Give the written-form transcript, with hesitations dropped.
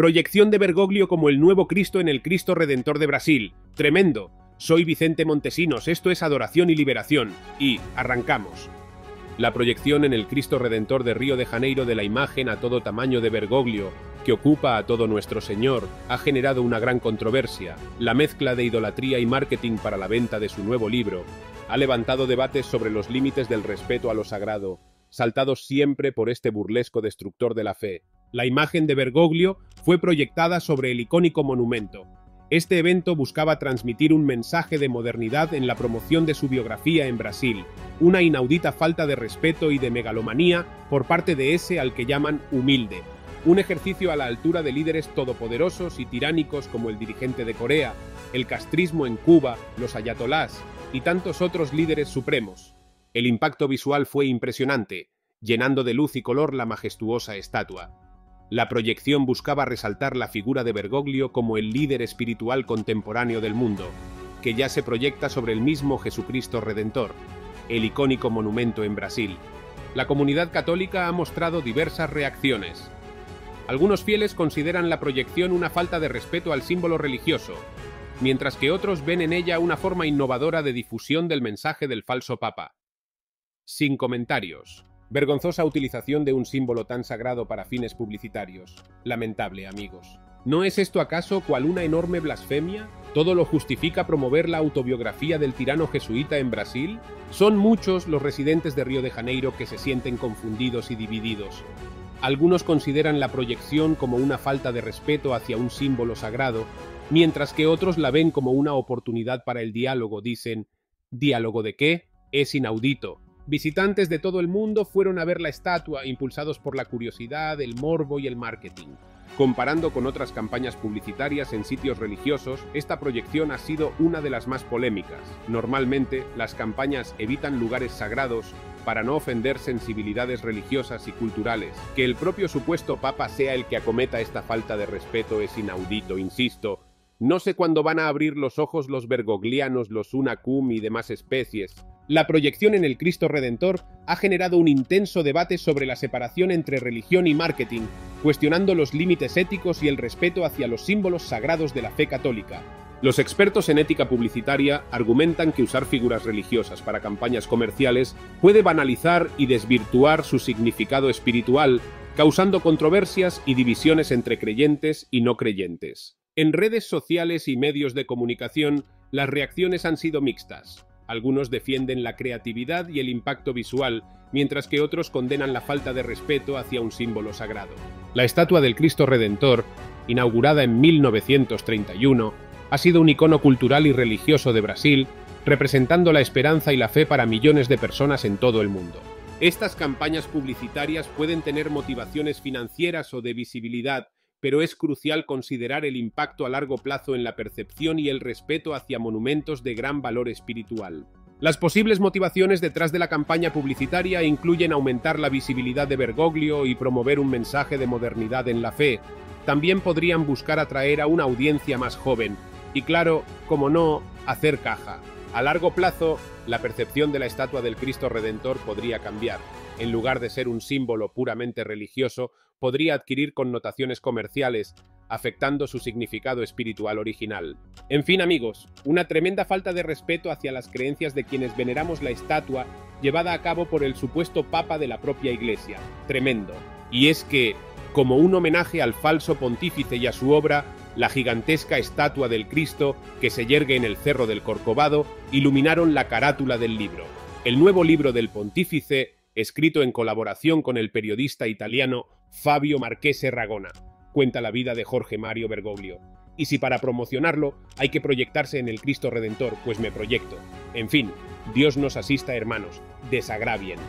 Proyección de Bergoglio como el nuevo Cristo en el Cristo Redentor de Brasil. ¡Tremendo! Soy Vicente Montesinos, esto es Adoración y Liberación. Y arrancamos. La proyección en el Cristo Redentor de Río de Janeiro de la imagen a todo tamaño de Bergoglio, que ocupa a todo nuestro Señor, ha generado una gran controversia. La mezcla de idolatría y marketing para la venta de su nuevo libro ha levantado debates sobre los límites del respeto a lo sagrado, saltados siempre por este burlesco destructor de la fe. La imagen de Bergoglio fue proyectada sobre el icónico monumento. Este evento buscaba transmitir un mensaje de modernidad en la promoción de su biografía en Brasil, una inaudita falta de respeto y de megalomanía por parte de ese al que llaman humilde, un ejercicio a la altura de líderes todopoderosos y tiránicos como el dirigente de Corea, el castrismo en Cuba, los ayatolás y tantos otros líderes supremos. El impacto visual fue impresionante, llenando de luz y color la majestuosa estatua. La proyección buscaba resaltar la figura de Bergoglio como el líder espiritual contemporáneo del mundo, que ya se proyecta sobre el mismo Jesucristo Redentor, el icónico monumento en Brasil. La comunidad católica ha mostrado diversas reacciones. Algunos fieles consideran la proyección una falta de respeto al símbolo religioso, mientras que otros ven en ella una forma innovadora de difusión del mensaje del falso papa. Sin comentarios. Vergonzosa utilización de un símbolo tan sagrado para fines publicitarios. Lamentable, amigos. ¿No es esto acaso cual una enorme blasfemia? ¿Todo lo justifica promover la autobiografía del tirano jesuita en Brasil? Son muchos los residentes de Río de Janeiro que se sienten confundidos y divididos. Algunos consideran la proyección como una falta de respeto hacia un símbolo sagrado, mientras que otros la ven como una oportunidad para el diálogo, dicen. ¿Diálogo de qué? Es inaudito. Visitantes de todo el mundo fueron a ver la estatua, impulsados por la curiosidad, el morbo y el marketing. Comparando con otras campañas publicitarias en sitios religiosos, esta proyección ha sido una de las más polémicas. Normalmente, las campañas evitan lugares sagrados para no ofender sensibilidades religiosas y culturales. Que el propio supuesto papa sea el que acometa esta falta de respeto es inaudito, insisto. No sé cuándo van a abrir los ojos los bergoglianos, los unacum y demás especies. La proyección en el Cristo Redentor ha generado un intenso debate sobre la separación entre religión y marketing, cuestionando los límites éticos y el respeto hacia los símbolos sagrados de la fe católica. Los expertos en ética publicitaria argumentan que usar figuras religiosas para campañas comerciales puede banalizar y desvirtuar su significado espiritual, causando controversias y divisiones entre creyentes y no creyentes. En redes sociales y medios de comunicación, las reacciones han sido mixtas. Algunos defienden la creatividad y el impacto visual, mientras que otros condenan la falta de respeto hacia un símbolo sagrado. La estatua del Cristo Redentor, inaugurada en 1931, ha sido un icono cultural y religioso de Brasil, representando la esperanza y la fe para millones de personas en todo el mundo. Estas campañas publicitarias pueden tener motivaciones financieras o de visibilidad, pero es crucial considerar el impacto a largo plazo en la percepción y el respeto hacia monumentos de gran valor espiritual. Las posibles motivaciones detrás de la campaña publicitaria incluyen aumentar la visibilidad de Bergoglio y promover un mensaje de modernidad en la fe. También podrían buscar atraer a una audiencia más joven y, claro, como no, hacer caja. A largo plazo, la percepción de la estatua del Cristo Redentor podría cambiar. En lugar de ser un símbolo puramente religioso, podría adquirir connotaciones comerciales, afectando su significado espiritual original. En fin, amigos, una tremenda falta de respeto hacia las creencias de quienes veneramos la estatua llevada a cabo por el supuesto papa de la propia iglesia. Tremendo. Y es que, como un homenaje al falso pontífice y a su obra, la gigantesca estatua del Cristo, que se yergue en el Cerro del Corcovado, iluminaron la carátula del libro. El nuevo libro del pontífice, escrito en colaboración con el periodista italiano Fabio Marqués Ragona, cuenta la vida de Jorge Mario Bergoglio. Y si para promocionarlo hay que proyectarse en el Cristo Redentor, pues me proyecto. En fin, Dios nos asista, hermanos. Desagravien.